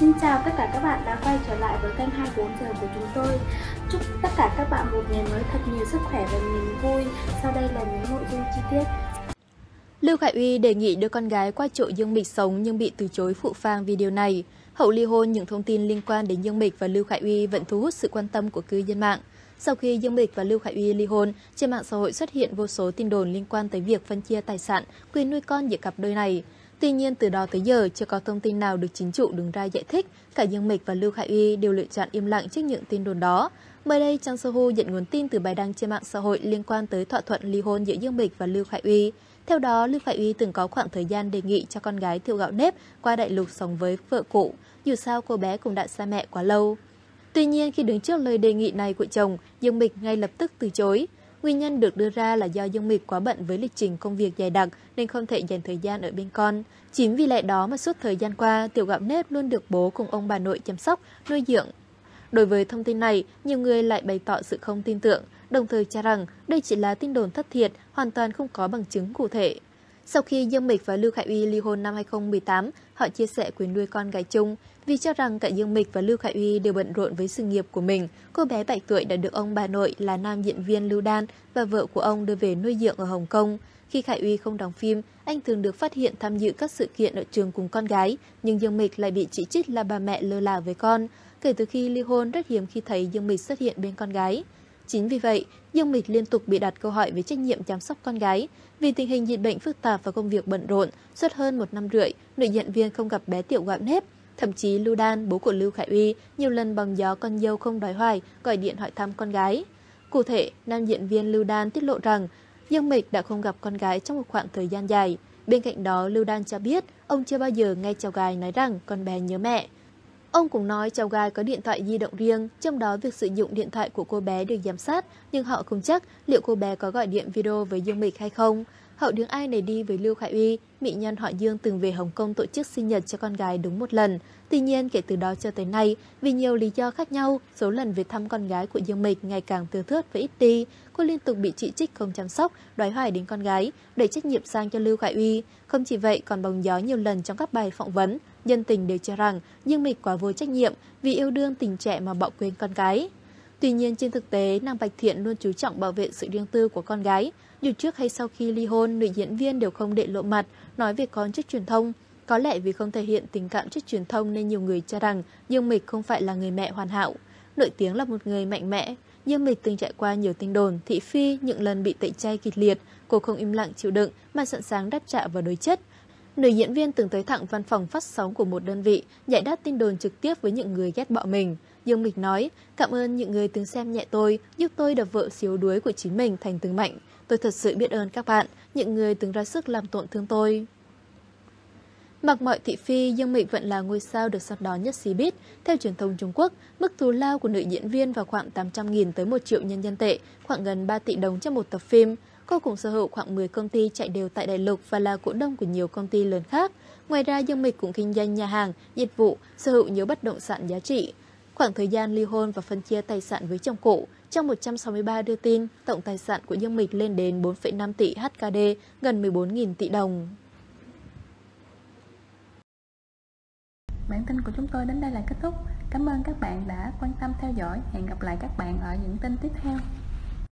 Xin chào tất cả các bạn đã quay trở lại với kênh 24 giờ của chúng tôi. Chúc tất cả các bạn một ngày mới thật nhiều sức khỏe và niềm vui. Sau đây là những nội dung chi tiết. Lưu Khải Uy đề nghị đưa con gái qua chỗ Dương Mịch sống nhưng bị từ chối phụ phàng vì điều này. Hậu ly hôn, những thông tin liên quan đến Dương Mịch và Lưu Khải Uy vẫn thu hút sự quan tâm của cư dân mạng. Sau khi Dương Mịch và Lưu Khải Uy ly hôn, trên mạng xã hội xuất hiện vô số tin đồn liên quan tới việc phân chia tài sản, quyền nuôi con giữa cặp đôi này. Tuy nhiên, từ đó tới giờ, chưa có thông tin nào được chính chủ đứng ra giải thích. Cả Dương Mịch và Lưu Khải Uy đều lựa chọn im lặng trước những tin đồn đó. Mới đây, Trang Sohu nhận nguồn tin từ bài đăng trên mạng xã hội liên quan tới thỏa thuận ly hôn giữa Dương Mịch và Lưu Khải Uy. Theo đó, Lưu Khải Uy từng có khoảng thời gian đề nghị cho con gái Tiểu Gạo Nếp qua đại lục sống với vợ cũ, dù sao cô bé cũng đã xa mẹ quá lâu. Tuy nhiên, khi đứng trước lời đề nghị này của chồng, Dương Mịch ngay lập tức từ chối. Nguyên nhân được đưa ra là do Dương Mịch quá bận với lịch trình công việc dày đặc nên không thể dành thời gian ở bên con. Chính vì lẽ đó mà suốt thời gian qua, Tiểu Gạo Nếp luôn được bố cùng ông bà nội chăm sóc, nuôi dưỡng. Đối với thông tin này, nhiều người lại bày tỏ sự không tin tưởng, đồng thời cho rằng đây chỉ là tin đồn thất thiệt, hoàn toàn không có bằng chứng cụ thể. Sau khi Dương Mịch và Lưu Khải Uy ly hôn năm 2018, họ chia sẻ quyền nuôi con gái chung vì cho rằng cả Dương Mịch và Lưu Khải Uy đều bận rộn với sự nghiệp của mình. Cô bé 7 tuổi đã được ông bà nội là nam diễn viên Lưu Đan và vợ của ông đưa về nuôi dưỡng ở Hồng Kông. Khi Khải Uy không đóng phim, anh thường được phát hiện tham dự các sự kiện ở trường cùng con gái, nhưng Dương Mịch lại bị chỉ trích là bà mẹ lơ là với con. Kể từ khi ly hôn, rất hiếm khi thấy Dương Mịch xuất hiện bên con gái. Chính vì vậy, Dương Mịch liên tục bị đặt câu hỏi về trách nhiệm chăm sóc con gái. Vì tình hình dịch bệnh phức tạp và công việc bận rộn, suốt hơn 1 năm rưỡi, nữ diễn viên không gặp bé Tiểu Gạo Nếp. Thậm chí Lưu Đan, bố của Lưu Khải Uy, nhiều lần bằng gió con dâu không đói hoài, gọi điện hỏi thăm con gái. Cụ thể, nam diễn viên Lưu Đan tiết lộ rằng Dương Mịch đã không gặp con gái trong một khoảng thời gian dài. Bên cạnh đó, Lưu Đan cho biết ông chưa bao giờ nghe cháu gái nói rằng con bé nhớ mẹ. Ông cũng nói cháu gái có điện thoại di động riêng, trong đó việc sử dụng điện thoại của cô bé được giám sát, nhưng họ không chắc liệu cô bé có gọi điện video với Dương Mịch hay không. Hậu đường ai này đi với Lưu Khải Uy, mỹ nhân họ Dương từng về Hồng Kông tổ chức sinh nhật cho con gái đúng 1 lần. Tuy nhiên, kể từ đó cho tới nay, vì nhiều lý do khác nhau, số lần về thăm con gái của Dương Mịch ngày càng thưa thớt và ít đi. Cô liên tục bị chỉ trích không chăm sóc, đoái hoài đến con gái, đẩy trách nhiệm sang cho Lưu Khải Uy. Không chỉ vậy, còn bồng gió nhiều lần trong các bài phỏng vấn. Nhân tình đều cho rằng Dương Mịch quá vô trách nhiệm vì yêu đương tình trẻ mà bỏ quên con gái. Tuy nhiên, trên thực tế, nàng Bạch Thiện luôn chú trọng bảo vệ sự riêng tư của con gái. Dù trước hay sau khi ly hôn, nữ diễn viên đều không để lộ mặt, nói về con trước truyền thông. Có lẽ vì không thể hiện tình cảm trước truyền thông nên nhiều người cho rằng Dương Mịch không phải là người mẹ hoàn hảo. Nổi tiếng là một người mạnh mẽ, Dương Mịch từng trải qua nhiều tin đồn, thị phi, những lần bị tẩy chay kịch liệt. Cô không im lặng chịu đựng mà sẵn sàng đáp trả và đối chất. Nữ diễn viên từng tới thẳng văn phòng phát sóng của một đơn vị, giải đáp tin đồn trực tiếp với những người ghét bỏ mình. Dương Mịch nói, cảm ơn những người từng xem nhẹ tôi, giúp tôi đập vợ xíu đuối của chính mình thành từng mảnh. Tôi thật sự biết ơn các bạn, những người từng ra sức làm tổn thương tôi. Mặc mọi thị phi, Dương Mịch vẫn là ngôi sao được săn đón nhất Cbiz. Theo truyền thông Trung Quốc, mức thù lao của nữ diễn viên vào khoảng 800.000 tới 1 triệu nhân dân tệ, khoảng gần 3 tỷ đồng cho một tập phim. Cô cũng sở hữu khoảng 10 công ty chạy đều tại đại lục và là cổ đông của nhiều công ty lớn khác. Ngoài ra, Dương Mịch cũng kinh doanh nhà hàng, dịch vụ, sở hữu nhiều bất động sản giá trị. Khoảng thời gian ly hôn và phân chia tài sản với chồng cũ, trong 163 đưa tin, tổng tài sản của Dương Mịch lên đến 4,5 tỷ HKD, gần 14.000 tỷ đồng. Bản tin của chúng tôi đến đây là kết thúc. Cảm ơn các bạn đã quan tâm theo dõi. Hẹn gặp lại các bạn ở những tin tiếp theo.